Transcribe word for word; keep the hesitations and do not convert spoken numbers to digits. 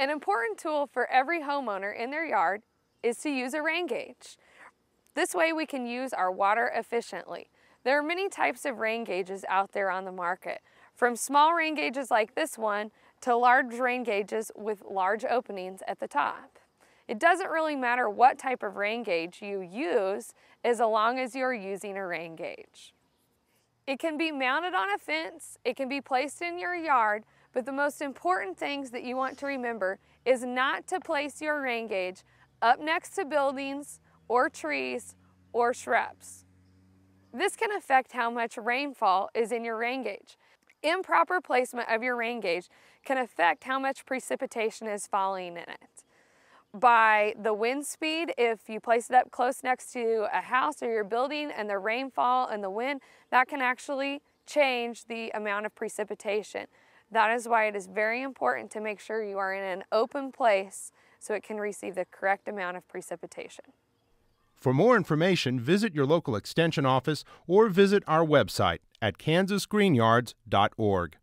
An important tool for every homeowner in their yard is to use a rain gauge. This way we can use our water efficiently. There are many types of rain gauges out there on the market, from small rain gauges like this one to large rain gauges with large openings at the top. It doesn't really matter what type of rain gauge you use as long as you're using a rain gauge. It can be mounted on a fence, it can be placed in your yard, but the most important things that you want to remember is not to place your rain gauge up next to buildings or trees or shrubs. This can affect how much rainfall is in your rain gauge. Improper placement of your rain gauge can affect how much precipitation is falling in it. By the wind speed, if you place it up close next to a house or your building and the rainfall and the wind, that can actually change the amount of precipitation. That is why it is very important to make sure you are in an open place so it can receive the correct amount of precipitation. For more information, visit your local extension office or visit our website at kansas green yards dot org.